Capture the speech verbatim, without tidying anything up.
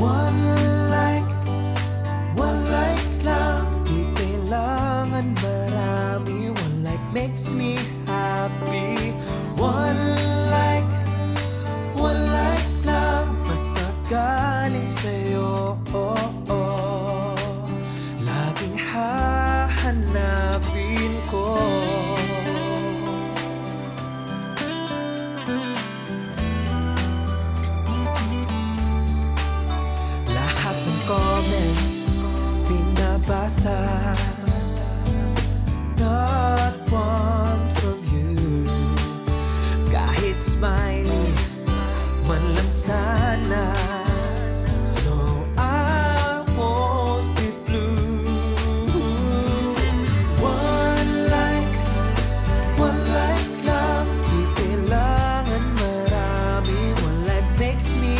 One like, one like lang. Di kailangan marami. One like makes me happy. One like, one like lang. Basta galing sa'yo, oh, oh. Laging hahanapin ko. Comments, binabasa. Not one from you. Kahit smiley man lang sana. So I won't be blue. One like, one like lang. Di kailangan marami. One like makes me